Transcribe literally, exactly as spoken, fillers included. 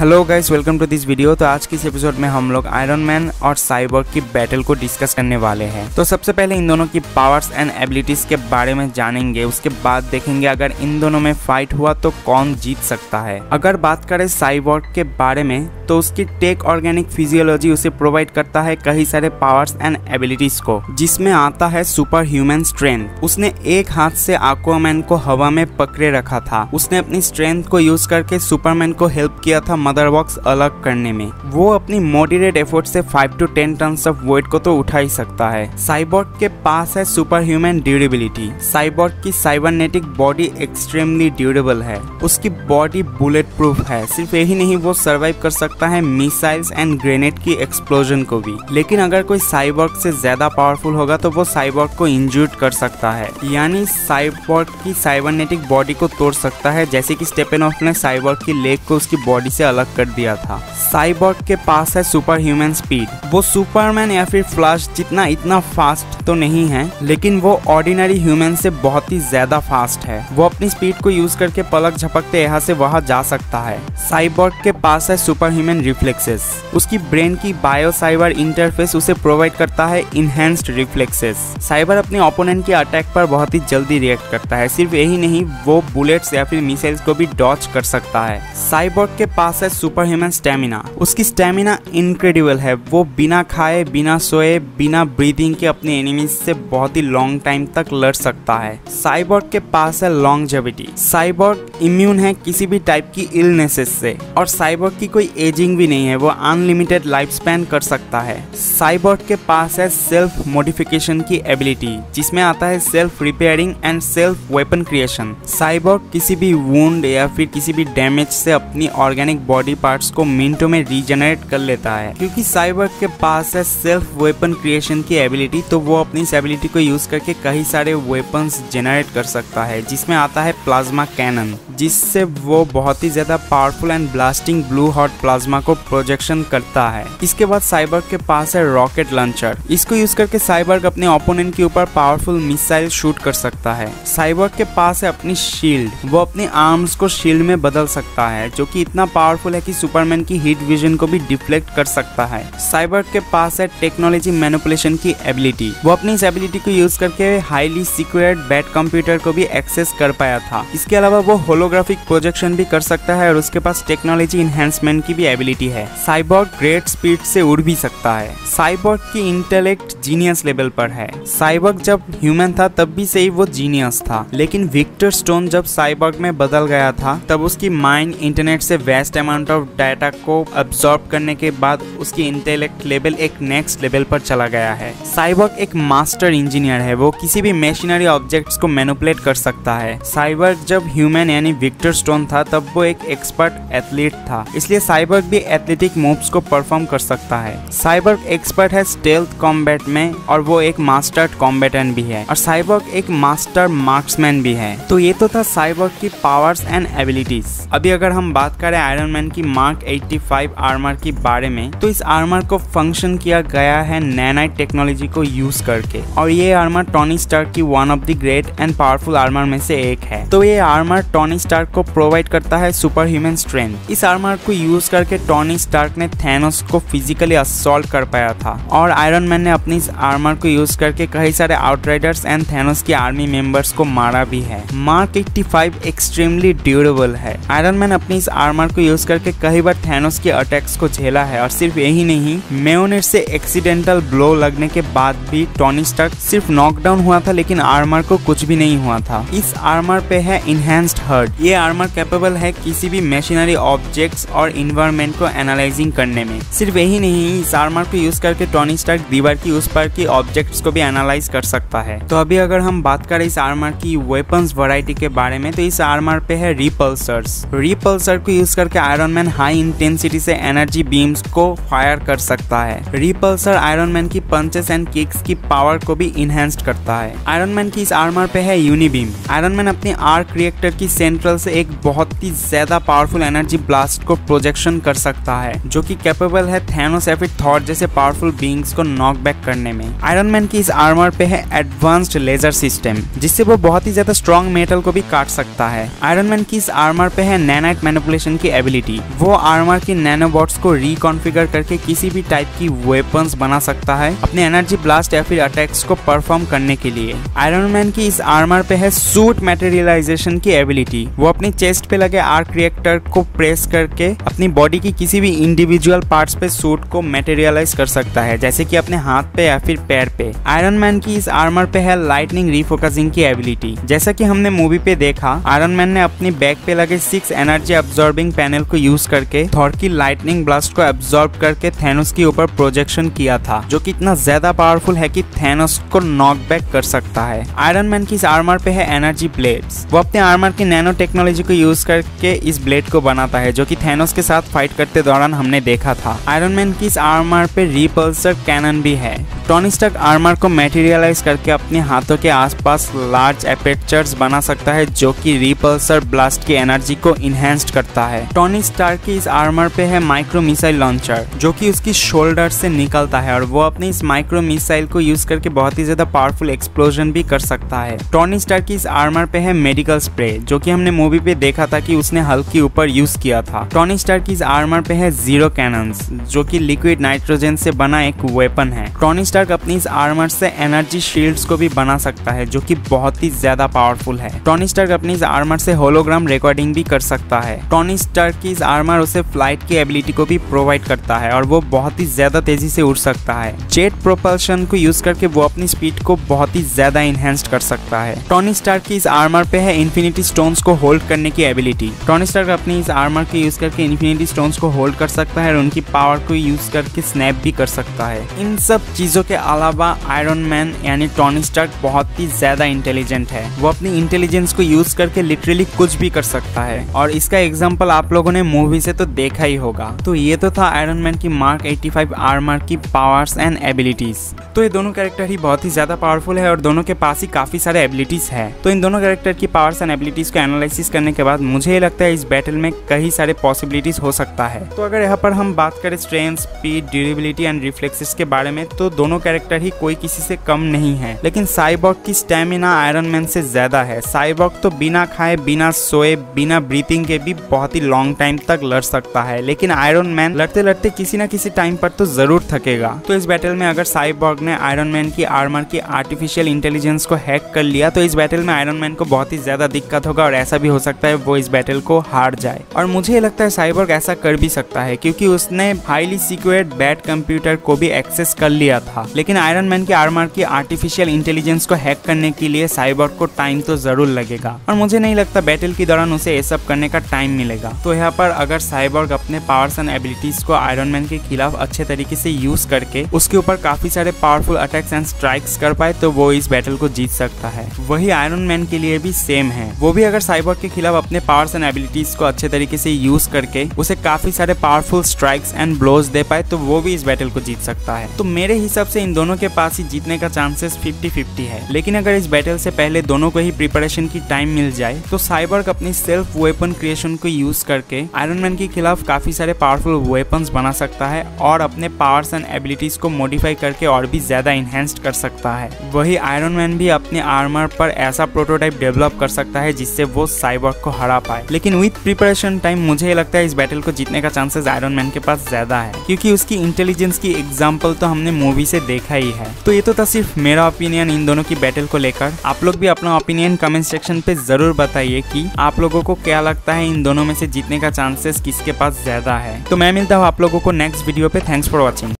Hello guys, welcome to this video. तो आज की इस एपिसोड में हम लोग आयरन मैन और साइबोर्ग की बैटल को डिस्कस करने वाले हैं। तो सबसे पहले इन दोनों की पावर्स एंड एबिलिटीज के बारे में जानेंगे, उसके बाद देखेंगे अगर इन दोनों में फाइट हुआ तो कौन जीत सकता है। अगर बात करें साइबोर्ग के बारे में तो उसकी टेक ऑर्गेनिक फिजियोलॉजी उसे प्रोवाइड करता है कई सारे पावर्स एंड एबिलिटीज को, जिसमें आता है सुपर ह्यूमन स्ट्रेंथ। उसने एक हाथ से एक्वा मैन को हवा में पकड़े रखा था। उसने अपनी स्ट्रेंथ को यूज करके सुपरमैन को हेल्प किया था मदर बॉक्स अलग करने में। वो अपनी मॉडरेट एफर्ट से five to ten tons of weight को तो उठा ही सकता है। साइबोर्ग के पास है सुपर ह्यूमन ड्यूरेबिलिटी। साइबोर्ग की साइबरनेटिक बॉडी एक्सट्रीमली ड्यूरेबल है। उसकी बॉडी बुलेट प्रूफ है। सिर्फ यही नहीं, वो सर्वाइव कर सकता है मिसाइल्स एंड ग्रेनेड की एक्सप्लोजन को भी। लेकिन अगर कोई साइबोर्ग से ज्यादा पावरफुल होगा तो वो साइबोर्ग को इंजर्ड कर सकता है, यानी साइबोर्ग की साइबरनेटिक बॉडी को तोड़ सकता है, जैसे कि स्टेपेनोफ ने साइबोर्ग की लेग को उसकी बॉडी से अलग कर दिया था। साइबोर्ग के पास है सुपर ह्यूमन स्पीड। वो सुपरमैन या फिर फ्लैश जितना इतना फास्ट तो नहीं है, लेकिन वो ऑर्डिनरी ह्यूमन से बहुत ही ज्यादा फास्ट है। वो अपनी स्पीड को यूज करके पलक झपकते यहाँ से वहाँ जा सकता है। साइबोर्ग के पास है सुपर ह्यूमन रिफ्लेक्सेस। उसकी ब्रेन की बायो साइबर इंटरफेस उसे प्रोवाइड करता है इनहेंस्ड रिफ्लेक्सेस। साइबर अपने ओपोनेंट के अटैक पर बहुत ही जल्दी रिएक्ट करता है। सिर्फ यही नहीं, वो बुलेट्स या फिर मिसाइल्स को भी डॉच कर सकता है। साइबोर्ग के पास है सुपर ह्यूमन स्टेमिना। उसकी स्टेमिना इनक्रेडिबल है। वो बिना खाए, बिना सोए, बिना ब्रीदिंग के अपने एनिमीज से बहुत ही लॉन्ग टाइम तक लड़ सकता है। साइबोर्ग के पास है लॉन्जेविटी। साइबोर्ग इम्यून है किसी भी टाइप की इलनेसेस से, और साइबोर्ग की कोई एजिंग भी नहीं है। वो अनलिमिटेड लाइफ स्पैन कर सकता है। साइबोर्ग के पास है सेल्फ मॉडिफिकेशन की एबिलिटी, जिसमें आता है self repairing and self weapon creation. Cyborg किसी भी वुंड या फिर किसी भी डैमेज से अपनी ऑर्गेनिक बॉडी पार्ट्स को मिनटों में रीजनरेट कर लेता है। क्योंकि साइबोर्ग के पास है सेल्फ वेपन क्रिएशन की एबिलिटी, तो वो अपनी इस एबिलिटी को यूज करके कई सारे वेपन्स जनरेट कर सकता है, जिसमें आता है प्लाज्मा कैनन, जिससे वो बहुत ही ज्यादा powerful and blasting blue hot plasma को प्रोजेक्शन करता है। इसके बाद साइबोर्ग के पास है रॉकेट लॉन्चर। इसको यूज करके साइबोर्ग अपने ओपोनेंट के ऊपर पावरफुल मिसाइल शूट कर सकता है। साइबोर्ग के पास है अपनी शील्ड। वो अपने आर्म्स को शील्ड में बदल सकता है, जो कि इतना पावरफुल है कि सुपरमैन की हीट विजन को भी डिफ्लेक्ट कर सकता है। साइबोर्ग के पास है टेक्नोलॉजी मैनिपुलेशन की एबिलिटी। वो अपनी इस एबिलिटी को यूज करके हाईली सिक्योर्ड बैट कंप्यूटर को भी एक्सेस कर पाया था। इसके अलावा वो होलोग्राफिक प्रोजेक्शन भी कर सकता है, और उसके पास टेक्नोलॉजी इनहेंसमेंट की भी एबिलिटी है। साइबोर्ग ग्रेट स्पीड से उड़ भी सकता है। साइबोर्ग की इंटेलेक्ट जीनियस लेवल पर है। साइबोर्ग जब ह्यूमन था तब भी से ही वो जीनियस था, लेकिन विक्टर स्टोन जब साइबोर्ग में बदल गया था तब उसकी माइंड इंटरनेट से वेस्ट अमाउंट ऑफ डाटा को अब्सॉर्ब करने के बाद उसकी इंटेलेक्ट लेवल एक नेक्स्ट लेवल पर चला गया है। साइबोर्ग एक मास्टर इंजीनियर है। वो किसी भी मशीनरी ऑब्जेक्ट्स को मैनिपुलेट कर सकता है। साइबोर्ग जब ह्यूमन यानी विक्टर स्टोन था तब वो एक एक्सपर्ट एथलीट था, इसलिए साइबोर्ग भी एथलेटिक मूव्स को परफॉर्म कर सकता है। साइबोर्ग एक्सपर्ट है स्टेल्थ कॉम्बैट में, और वो एक मास्टर कॉम्बैटेंट भी है, और साइबोर्ग एक मास्टर मार्क्समैन भी है। तो ये तो था साइबोर्ग की पावर्स एंड एबिलिटीज। अभी अगर हम बात करें आयरन मैन की मार्क एट्टी फाइव आर्मर के बारे में, तो इस आर्मर को फंक्शन किया गया है नैनाइट टेक्नोलॉजी को यूज करके, और ये आर्मर टॉनी स्टार्क की one of the great and powerful armour में से एक है। तो ये आर्मर टॉनी स्टार्क को प्रोवाइड करता है सुपर ह्यूमन स्ट्रेंथ। इस आर्मर को यूज करके टॉनी स्टार्क ने थैनोस को फिजिकली असॉल्ट कर पाया था, और आयरन मैन ने अपनी इस आर्मर को यूज करके कई सारे आउटराइडर्स एंड थैनोस की आर्मी मेंबर्स को मारा भी है। Mark eighty five extremely durable है। आयरन मैन अपनी इस आर्मर को यूज करके कई बार थैनोस के अटैक्स को झेला है, और सिर्फ यही नहीं, मेयोनेट से एक्सीडेंटल ब्लो लगने के बाद भी टॉनी स्टार्क सिर्फ नॉकडाउन हुआ था, लेकिन आर्मर को कुछ भी नहीं हुआ था। इस आर्मर पे है इनहेंस्ड हर्ट। ये आर्मर कैपेबल है किसी भी मशीनरी ऑब्जेक्ट्स और इन्वायरमेंट को एनालाइजिंग करने में। सिर्फ यही नहीं, इस आर्मर को यूज करके टॉनी स्टार्क दीवार की उस पर की ऑब्जेक्ट्स को भी एनालाइज कर सकता है। तो अभी अगर हम बात करें इस आर्मर की वेपन्स वैरायटी के बारे में, तो इस आर्मर पे है रिपल्सर्स। रिपल्सर को यूज करके आयरन मैन हाई इंटेंसिटी से एनर्जी बीम्स को फायर कर सकता है। रिपल्सर आयरन मैन की पंचेस एंड किक्स की पावर को भी इनहेंस्ड करता है। आयरन मैन की इस आर्मर पे है यूनिबीम। आयरन मैन अपने आर्क रिएक्टर की सेंट्रल से एक बहुत ही ज्यादा पावरफुल एनर्जी ब्लास्ट को प्रोजेक्शन कर सकता है, जो कि कैपेबल है थैनोस या फिर थॉर जैसे पावरफुल बीइंग्स को नॉक बैक करने करने में। आयरन मैन की इस आर्मर पे है एडवांस्ड लेजर सिस्टम, जिससे वो बहुत ही ज्यादा स्ट्रॉन्ग मेटल को भी काट सकता है। आयरन मैन की इस आर्मर पे है नैनाइट मैनिपुलेशन की एबिलिटी, वो आर्मर की नैनोबॉट्स को रिकॉन्फिगर करके किसी भी टाइप की वेपन्स बना सकता है अपने एनर्जी ब्लास्ट या फिर अटैक्स को परफॉर्म करने के लिए। आयरन मैन की इस आर्मर पे है सूट मैटेरियलाइजेशन की एबिलिटी, वो अपनी चेस्ट पे लगे आर्क रिएक्टर को प्रेस करके अपनी बॉडी की किसी भी इंडिविजुअल पार्ट्स पे सूट को मैटेरियलाइज कर सकता है, जैसे कि अपने हाथ पे या फिर पैर पे। आयरन मैन की इस आर्मर पे है लाइटनिंग रिफोकसिंग की एबिलिटी। जैसा कि हमने मूवी पे देखा, आयरन मैन ने अपनी बैक पे लगे सिक्स एनर्जी अब्सॉर्बिंग पैनल को यूज करके थॉर की लाइटनिंग ब्लास्ट को एब्सॉर्ब करके थैनोस के ऊपर प्रोजेक्शन किया था, जो कि इतना ज्यादा पावरफुल है कि थैनोस को नॉकबैक कर सकता है। आयरन मैन की इस आर्मर पे है एनर्जी ब्लेड्स, वो अपने आर्मर की नैनो टेक्नोलॉजी को यूज करके इस ब्लेड को बनाता है, जो कि थैनोस के साथ फाइट करते दौरान हमने देखा था। आयरन मैन की इस आर्मर पे रिपल्सर कैनन भी है। टोनी स्टार्क आर्मर को मैटेरियलाइज करके अपने हाथों के आसपास लार्ज एपेचर्स बना सकता है, जो कि रिपल्सर ब्लास्ट की एनर्जी को इनहेंस्ड करता है। टोनी स्टार्क की इस आर्मर पे है माइक्रो मिसाइल लॉन्चर, जो कि उसकी शोल्डर से निकलता है और वो अपने इस माइक्रो मिसाइल को यूज करके बहुत ही ज्यादा पावरफुल एक्सप्लोजन भी कर सकता है। टोनी स्टार्क की इस आर्मर पे है मेडिकल स्प्रे, जो कि हमने मूवी पे देखा था कि उसने हल्क के ऊपर यूज किया था। टोनी स्टार्क की इस आर्मर पे है जीरो कैनन्स, जो कि लिक्विड नाइट्रोजन से बना एक वेपन है। टोनी स्टार्क अपनी इस आर्मर से एनर्जी शील्ड्स को भी बना सकता है, जो कि बहुत ही ज्यादा पावरफुल है। टोनी स्टार्क अपनी इस आर्मर से होलोग्राम रिकॉर्डिंग भी कर सकता है। टोनी स्टार्क की इस आर्मर उसे फ्लाइट की एबिलिटी को भी प्रोवाइड करता है और वो बहुत ही ज्यादा तेजी से उड़ सकता है। जेट प्रोपल्शन को यूज करके वो अपनी स्पीड को बहुत ही ज्यादा इनहेंस्ड कर सकता है। टोनी स्टार्क की इस आर्मर पे है इन्फिनिटी स्टोन्स को होल्ड करने की एबिलिटी। टोनी स्टार्क अपनी इस आर्मर के यूज करके इन्फिनिटी स्टोन्स को होल्ड कर सकता है और उनकी पावर को यूज करके स्नैप भी कर सकता है। इन सब चीजों के अलावा आयरन मैन यानी टोनी स्टार्क बहुत ही ज्यादा इंटेलिजेंट है, वो अपनी इंटेलिजेंस को यूज करके लिटरली कुछ भी कर सकता है, और इसका एग्जाम्पल आप लोगों ने मूवी से तो देखा ही होगा। तो ये तो था आयरन मैन की मार्क पचासी आर्मर की पावर्स एंड एबिलिटीज। तो ये दोनों कैरेक्टर ही बहुत ही ज्यादा पावरफुल है और दोनों के पास ही काफी सारे एबिलिटीज है। तो इन दोनों कैरेक्टर की पावर्स एंड एबिलिटीज को एनालिसिस करने के बाद मुझे लगता है इस बैटल में कई सारे पॉसिबिलिटीज हो सकता है। तो अगर यहाँ पर हम बात करें strength, speed, durability and reflexes के बारे में, तो दोनों कैरेक्टर ही कोई किसी से कम नहीं है, लेकिन साइबॉर्ग की स्टेमिना आयरन मैन से ज्यादा है। साइबॉर्ग तो बिना खाए, बिना सोए, बिना ब्रीथिंग के भी बहुत ही लॉन्ग टाइम तक लड़ सकता है, लेकिन आयरन मैन लड़ते लड़ते किसी न किसी टाइम पर तो जरूर थकेगा। तो इस बैटल में अगर साइबॉर्ग ने आयरन मैन की आर्मर की आर्टिफिशियल इंटेलिजेंस को हैक कर लिया, तो इस बैटल में आयरन मैन को बहुत ही ज्यादा दिक्कत होगा और ऐसा भी हो सकता है वो इस बैटल को हार जाए। और मुझे लगता है साइबॉर्ग ऐसा कर भी सकता है, क्योंकि उसने हाईली सिक्योर्ड बैट कंप्यूटर को भी एक्सेस कर लिया था। लेकिन आयरन मैन की आर्मर की आर्टिफिशियल इंटेलिजेंस को हैक करने के लिए साइबॉर्ग को टाइम तो जरूर लगेगा, और मुझे नहीं लगता बैटल के दौरान उसे ये सब करने का टाइम मिलेगा। तो यहाँ पर अगर साइबॉर्ग अपने पावर्स एंड एबिलिटीज को आयरन मैन के खिलाफ अच्छे तरीके से यूज करके उसके ऊपर काफी सारे पावरफुल अटैक्स एंड स्ट्राइक्स कर पाए, तो वो इस बैटल को जीत सकता है। वही आयरन मैन के लिए भी सेम है, वो भी अगर साइबॉर्ग के खिलाफ अपने पावर्स एंड एबिलिटीज को अच्छे तरीके से यूज करके उसे काफी सारे पावरफुल स्ट्राइक्स एंड ब्लोज दे पाए, तो वो भी इस बैटल को जीत सकता है। तो मेरे हिसाब से इन दोनों के पास ही जीतने का चांसेस फिफ्टी फिफ्टी है, लेकिन अगर इस बैटल से पहले दोनों को ही प्रिपरेशन की टाइम मिल जाए, तो साइबॉर्ग अपनी सेल्फ वेपन क्रिएशन को यूज करके आयरन मैन के खिलाफ काफी सारे पावरफुल वेपन्स बना सकता है और अपने पावर्स एंड एबिलिटीज को मॉडिफाई करके और भी ज्यादा इनहेंस्ड कर सकता है। वही आयरन मैन भी अपने आर्मर पर ऐसा प्रोटोटाइप डेवलप कर सकता है जिससे वो साइबॉर्ग को हरा पाए, लेकिन विथ प्रिपरेशन टाइम मुझे लगता है इस बैटल को जीतने का चांसेस आयरन मैन के पास ज्यादा है, क्योंकि उसकी इंटेलिजेंस की एग्जाम्पल तो हमने मूवी से देखा ही है। तो ये तो था सिर्फ मेरा ओपिनियन इन दोनों की बैटल को लेकर। आप लोग भी अपना ओपिनियन कमेंट सेक्शन पे जरूर बताइए कि आप लोगों को क्या लगता है इन दोनों में से जीतने का चांसेस किसके पास ज्यादा है। तो मैं मिलता हूँ आप लोगों को नेक्स्ट वीडियो पे। Thanks for watching.